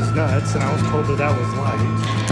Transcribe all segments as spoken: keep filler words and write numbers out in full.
was nuts, and I was told that that was light.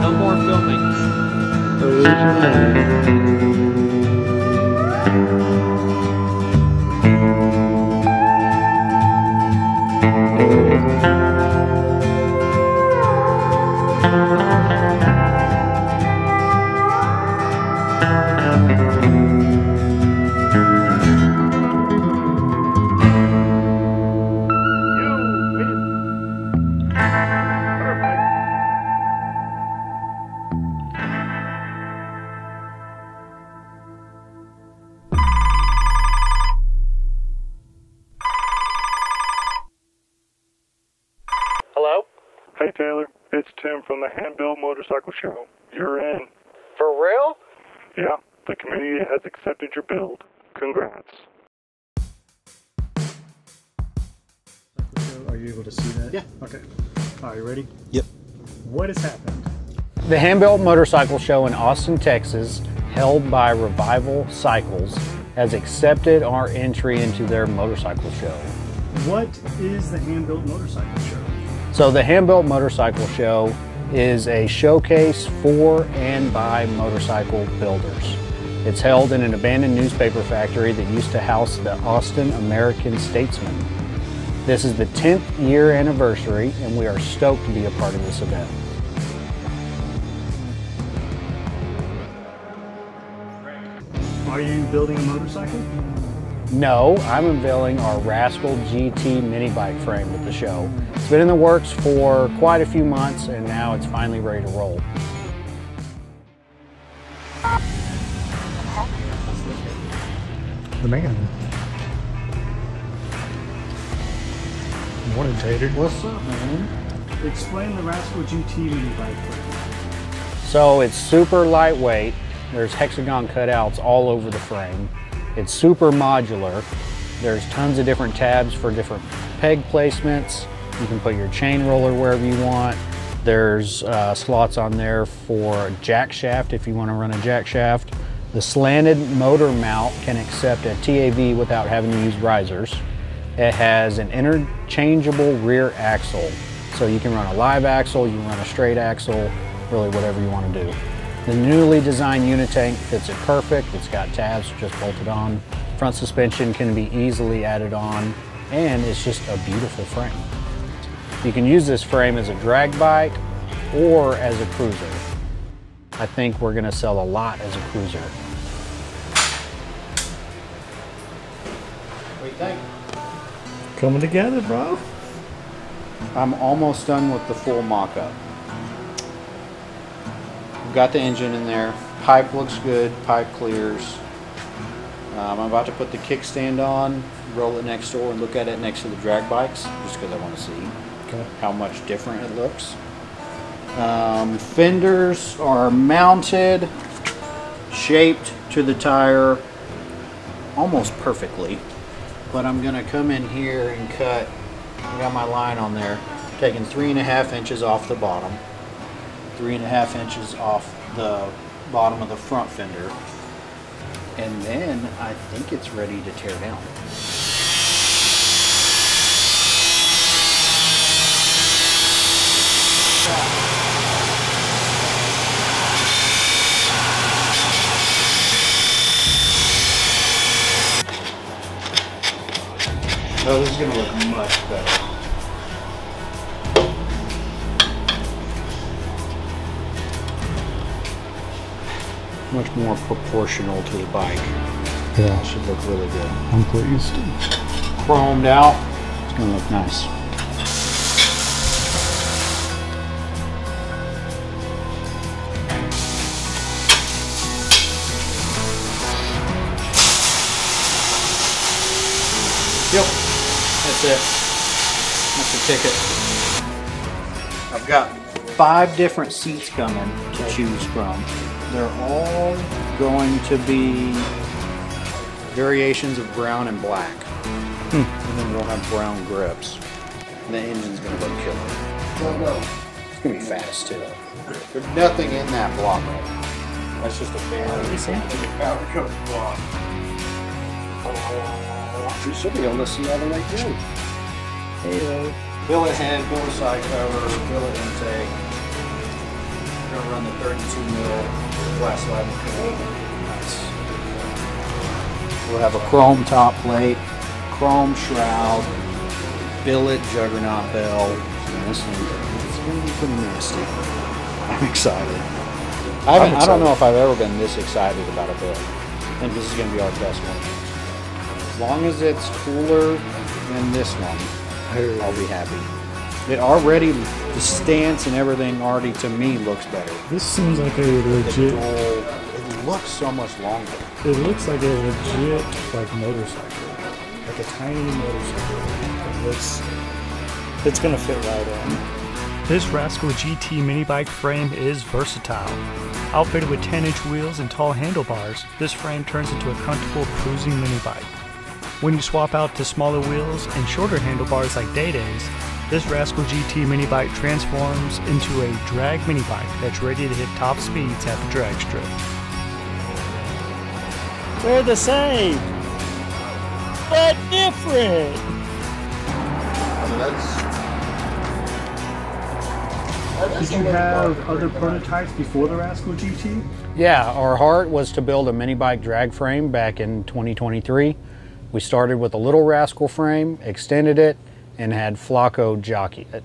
No more filming. Illusion. From the Handbuilt Motorcycle Show. You're in. For real? Yeah, the community has accepted your build. Congrats. Are you able to see that? Yeah. Okay. Are you ready? Yep. What has happened? The Handbuilt Motorcycle Show in Austin, Texas, held by Revival Cycles, has accepted our entry into their motorcycle show. What is the Handbuilt Motorcycle Show? So the Handbuilt Motorcycle Show is a showcase for and by motorcycle builders. It's held in an abandoned newspaper factory that used to house the Austin American Statesman. This is the tenth year anniversary, and we are stoked to be a part of this event. Are you building a motorcycle? No, I'm unveiling our Rascal G T mini bike frame at the show. It's been in the works for quite a few months, and now it's finally ready to roll. The man. Morning, Tater. What's up, man? Explain the Rascal G T mini bike frame. So it's super lightweight. There's hexagon cutouts all over the frame. It's super modular. There's tons of different tabs for different peg placements. You can put your chain roller wherever you want. There's uh, slots on there for a jack shaft if you want to run a jack shaft. The slanted motor mount can accept a T A V without having to use risers. It has an interchangeable rear axle. So you can run a live axle, you can run a straight axle, really whatever you want to do. The newly designed Unitank fits it perfect. It's got tabs just bolted on. Front suspension can be easily added on, and it's just a beautiful frame. You can use this frame as a drag bike or as a cruiser. I think we're gonna sell a lot as a cruiser. What do you think? Coming together, bro. I'm almost done with the full mock-up. Got the engine in there. Pipe looks good. Pipe clears. Um, I'm about to put the kickstand on, roll it next door, and look at it next to the drag bikes, just because I want to see okay. how much different it looks. Um, fenders are mounted, shaped to the tire almost perfectly. But I'm gonna come in here and cut. I got my line on there, taking three and a half inches off the bottom. Three and a half inches off the bottom of the front fender. And then I think it's ready to tear down. Oh, this is gonna look much better. Much more proportional to the bike. Yeah. It should look really good. I'm pleased. Chromed out. It's gonna look nice. Yep. That's it. That's the ticket. I've got five different seats coming to choose from. They're all going to be variations of brown and black. Hmm. And then we'll have brown grips. And the engine's going to look killer. It's going to be fast, too. There's nothing in that block. That's just a fan. Let me see. Uh, you should be able to see all the way through. Hey, billet head, billet side cover, billet intake. We're gonna run the thirty-two mil glass light. Nice. We'll have a chrome top plate, chrome shroud, billet juggernaut bell. And this thing, it's gonna be pretty nasty. I'm excited. I, haven't, I don't know if I've ever been this excited about a billet. I think this is going to be our best one. As long as it's cooler than this one, I'll be happy. It already, the stance and everything already to me looks better. This seems like a legit... It looks so much longer. It looks like a legit like motorcycle. Like a tiny motorcycle. It looks, it's going to fit right in. This Rascal G T mini bike frame is versatile. Outfitted with ten inch wheels and tall handlebars, this frame turns into a comfortable cruising mini bike. When you swap out to smaller wheels and shorter handlebars like Day-Days, this Rascal G T mini bike transforms into a drag mini bike that's ready to hit top speeds at the drag strip. We're the same, but different! So that's Did you have other prototypes before the Rascal G T? Yeah, our heart was to build a mini bike drag frame back in twenty twenty-three. We started with a little Rascal frame, extended it, and had Flacco jockey it.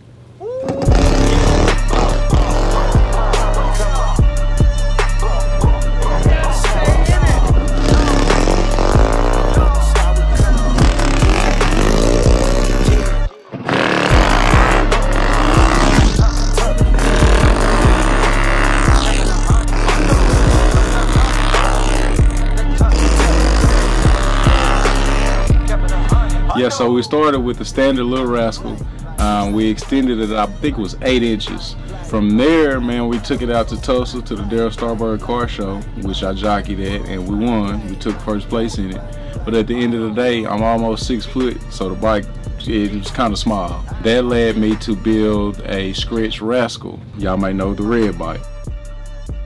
Yeah, so we started with the standard Little Rascal. Um, we extended it, I think it was eight inches. From there, man, we took it out to Tulsa to the Daryl Starbird Car Show, which I jockeyed at, and we won. We took first place in it. But at the end of the day, I'm almost six foot, so the bike, it was kind of small. That led me to build a Stretch Rascal. Y'all might know the red bike.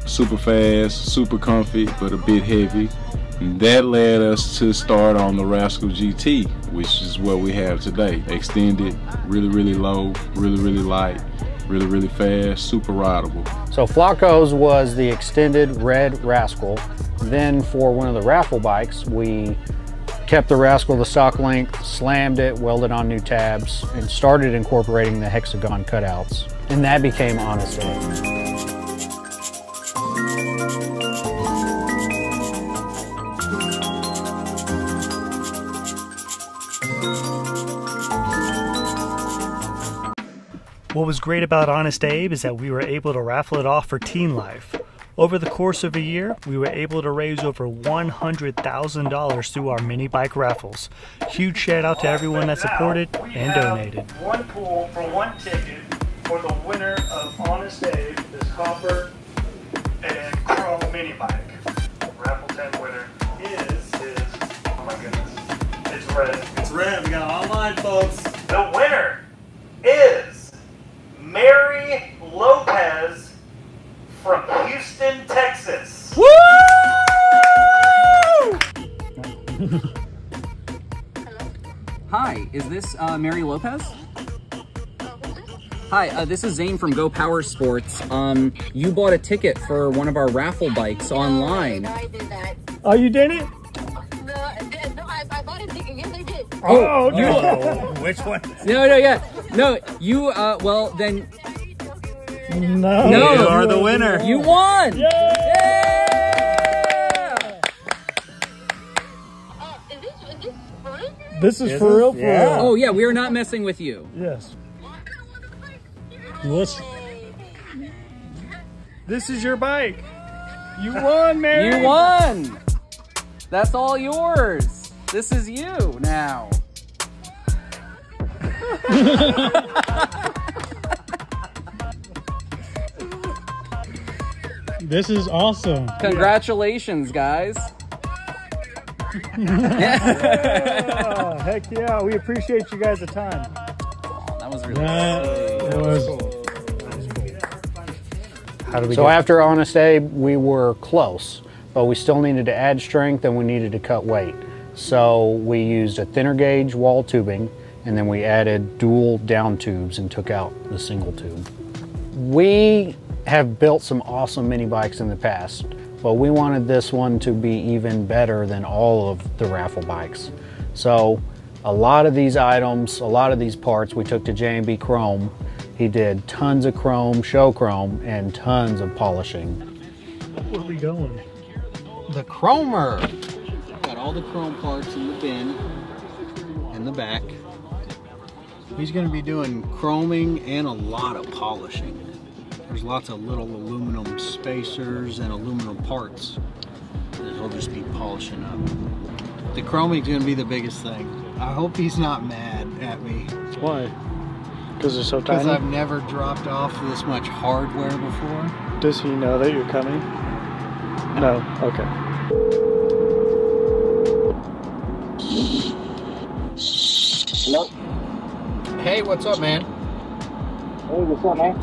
Super fast, super comfy, but a bit heavy. That led us to start on the Rascal G T, which is what we have today. Extended, really, really low, really, really light, really, really fast, super rideable. So Flacco's was the extended red Rascal. Then for one of the raffle bikes, we kept the Rascal the stock length, slammed it, welded on new tabs, and started incorporating the hexagon cutouts. And that became Honest Abe. What was great about Honest Abe is that we were able to raffle it off for teen life. Over the course of a year, we were able to raise over one hundred thousand dollars through our mini bike raffles. Huge shout out to everyone that supported and donated. One pool for one ticket for the winner of Honest Abe, this copper and chrome mini bike. Raffle ten winner is, is, oh my goodness, it's red. It's red, we got it online, folks. The winner is Mary Lopez from Houston, Texas. Woo! Hi, is this uh, Mary Lopez? Hi, uh, this is Zane from Go Power Sports. Um, you bought a ticket for one of our raffle bikes online. No, I did that. Oh, you did it? Oh, oh no! Which one? No, no, yeah, no. You, uh, well then. No, no, you are the winner. You won. Yay! Yeah! Uh, is this, is this for real? This is, is for real, for yeah. real. Oh yeah, we are not messing with you. Yes. What's? This is your bike. You won, Mary. You won. That's all yours. This is you now. This is awesome. Congratulations, guys. Yeah, heck yeah, we appreciate you guys a ton. Oh, that was really that cool. That was cool. How do we so get after Honest Abe, we were close, but we still needed to add strength and we needed to cut weight. So we used a thinner gauge wall tubing, and then we added dual down tubes and took out the single tube. We have built some awesome mini bikes in the past, but we wanted this one to be even better than all of the raffle bikes. So a lot of these items, a lot of these parts we took to J and B Chrome. He did tons of chrome, show chrome, and tons of polishing. Where are we going? The chromer. Got all the chrome parts in the bin, in the back. He's gonna be doing chroming and a lot of polishing. There's lots of little aluminum spacers and aluminum parts that he'll just be polishing up. The chroming's gonna be the biggest thing. I hope he's not mad at me. Why? Because they're so tiny? Because I've never dropped off this much hardware before. Does he know that you're coming? No. No? Okay. Nope. Hey, what's up, man? Hey, what's up, man?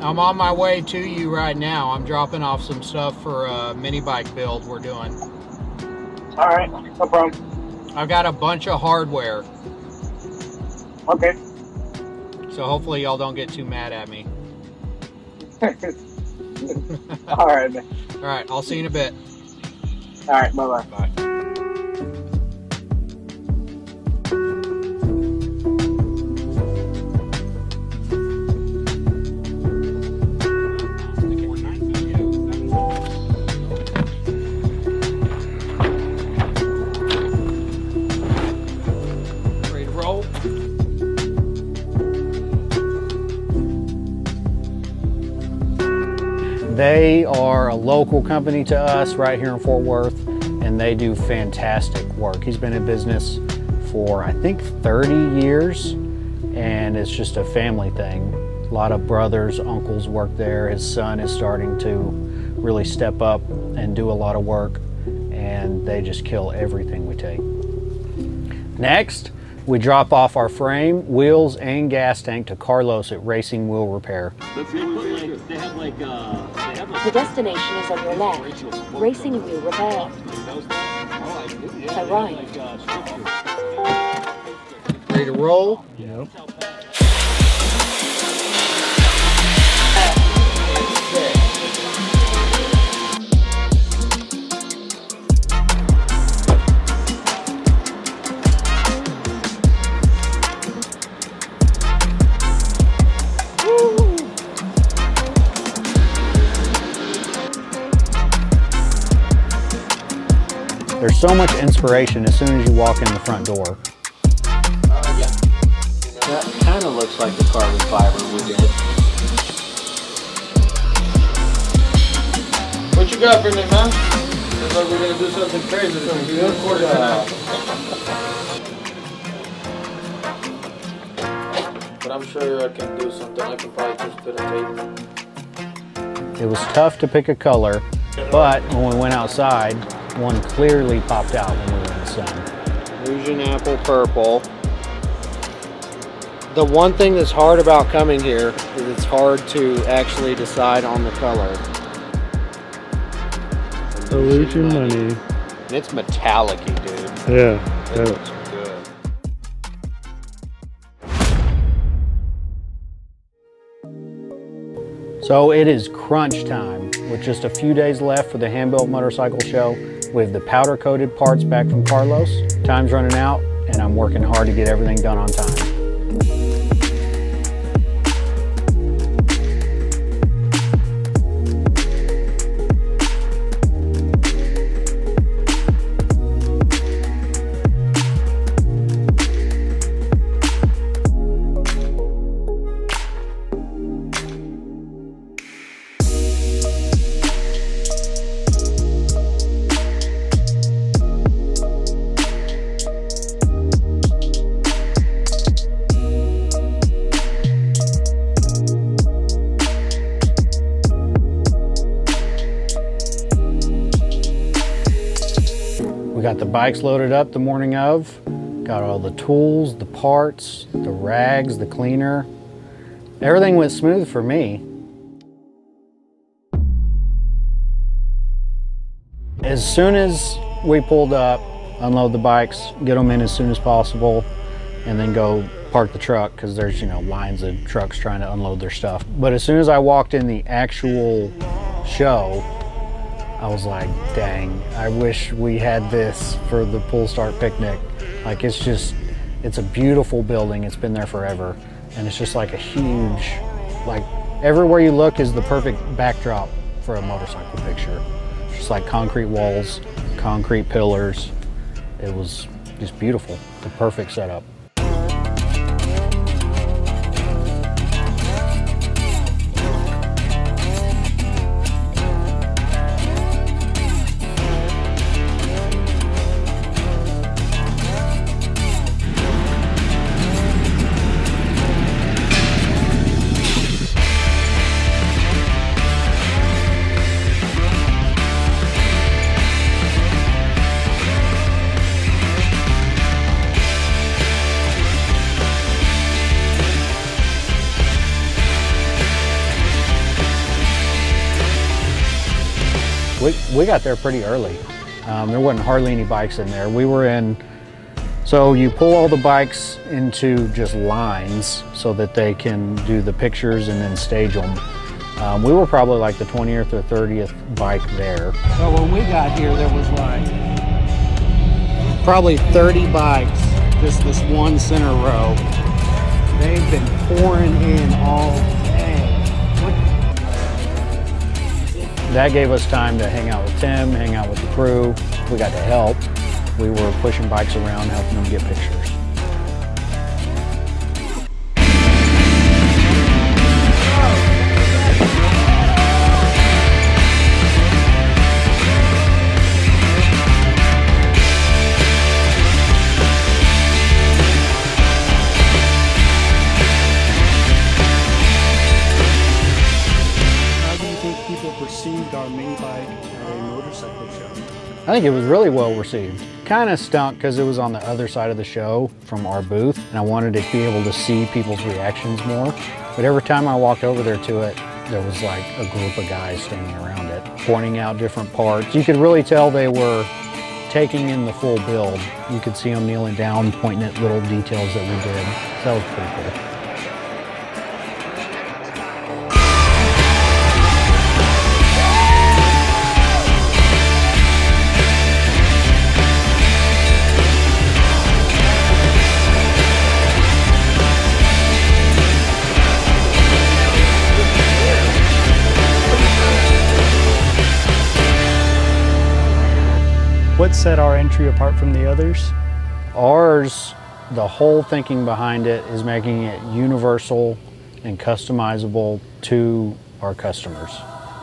I'm on my way to you right now. I'm dropping off some stuff for a mini bike build we're doing. All right, no problem. I've got a bunch of hardware. Okay. So hopefully y'all don't get too mad at me. All right, man. All right, I'll see you in a bit. All right, bye-bye. Bye. -bye. Bye. They are a local company to us right here in Fort Worth, and they do fantastic work. He's been in business for, I think, thirty years, and it's just a family thing. A lot of brothers, uncles work there. His son is starting to really step up and do a lot of work, and they just kill everything we take. Next, we drop off our frame, wheels, and gas tank to Carlos at Racing Wheel Repair. Let's see what they, like, they have like uh, they have like the destination is on your left. Racing Wheel Repair. To right. Ready to roll? Yeah. There's so much inspiration as soon as you walk in the front door. Uh, yeah. That kind of looks like the carbon fiber we did. What you got for me, man? Looks like we're going to do something crazy. Some good quarter tonight. But I'm sure I can do something. I can probably just put a tape. It was tough to pick a color, but when we went outside, one clearly popped out when we were in the sun. Illusion Apple Purple. The one thing that's hard about coming here is it's hard to actually decide on the color. Illusion Money. Money. And it's metallic-y, dude. Yeah. It looks good. So it is crunch time, with just a few days left for the Handbuilt Motorcycle Show. With the powder coated parts back from Carlos, time's running out, and I'm working hard to get everything done on time. Bikes loaded up the morning of, got all the tools, the parts, the rags, the cleaner. Everything went smooth for me. As soon as we pulled up, unload the bikes, get them in as soon as possible, and then go park the truck, because there's, you know, lines of trucks trying to unload their stuff. But as soon as I walked in the actual show, I was like, dang, I wish we had this for the Pull Start Picnic. Like, it's just, it's a beautiful building. It's been there forever. And it's just like a huge, like, everywhere you look is the perfect backdrop for a motorcycle picture. Just like concrete walls, concrete pillars. It was just beautiful, the perfect setup. We, we got there pretty early. Um, there wasn't hardly any bikes in there. We were in, so you pull all the bikes into just lines so that they can do the pictures and then stage them. Um, we were probably like the twentieth or thirtieth bike there. So when we got here, there was like probably thirty bikes, just this one center row. They've been pouring in all . That gave us time to hang out with Tim, hang out with the crew. We got to help. We were pushing bikes around, helping them get pictures. I think it was really well received. Kind of stunk because it was on the other side of the show from our booth, and I wanted to be able to see people's reactions more. But every time I walked over there to it, there was like a group of guys standing around it, pointing out different parts. You could really tell they were taking in the full build. You could see them kneeling down, pointing at little details that we did. So that was pretty cool. What set our entry apart from the others? Ours, the whole thinking behind it is making it universal and customizable to our customers.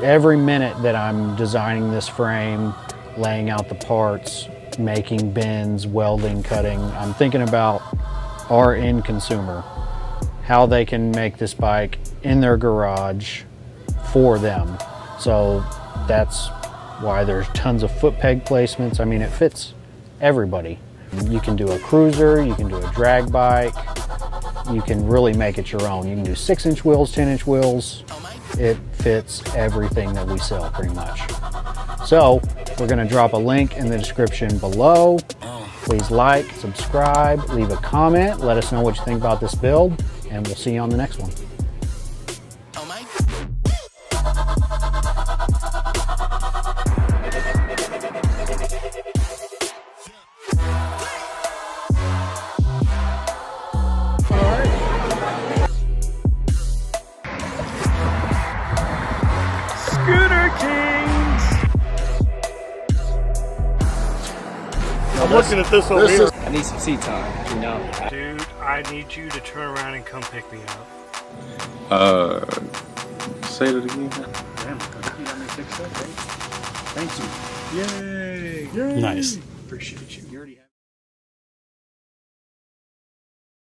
Every minute that I'm designing this frame, laying out the parts, making bends, welding, cutting, I'm thinking about our end consumer, how they can make this bike in their garage for them. So that's why there's tons of foot peg placements. I mean, it fits everybody. You can do a cruiser, you can do a drag bike, you can really make it your own. You can do six inch wheels, ten inch wheels. It fits everything that we sell pretty much. So we're gonna drop a link in the description below. Please like, subscribe, leave a comment, let us know what you think about this build, and we'll see you on the next one. Looking at this over here. I need some seat time, you know. Dude, I need you to turn around and come pick me up. Uh, say that again. Damn, you got me fixed up, right? Thank you. Yay! Yay. Nice. Appreciate you. You already have